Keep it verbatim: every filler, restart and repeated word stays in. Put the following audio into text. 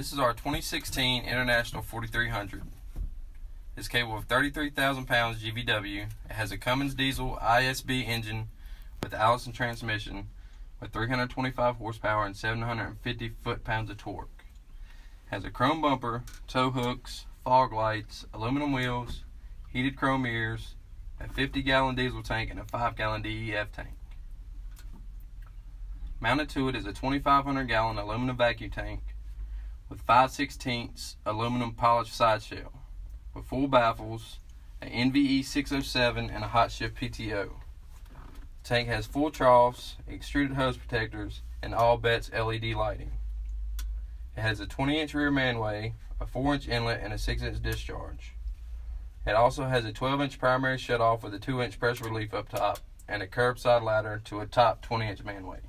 This is our twenty sixteen International forty-three hundred. It's capable of thirty-three thousand pounds G V W. It has a Cummins diesel I S B engine with Allison transmission with three hundred twenty-five horsepower and seven hundred fifty foot-pounds of torque. It has a chrome bumper, tow hooks, fog lights, aluminum wheels, heated chrome mirrors, a fifty gallon diesel tank, and a five gallon D E F tank. Mounted to it is a twenty-five hundred gallon aluminum vacuum tank with five sixteenths aluminum polished side shell, with full baffles, an N V E six oh seven, and a Hot Shift P T O. The tank has full troughs, extruded hose protectors, and all bets L E D lighting. It has a twenty inch rear manway, a four inch inlet, and a six inch discharge. It also has a twelve inch primary shutoff with a two inch pressure relief up top, and a curbside ladder to a top twenty inch manway.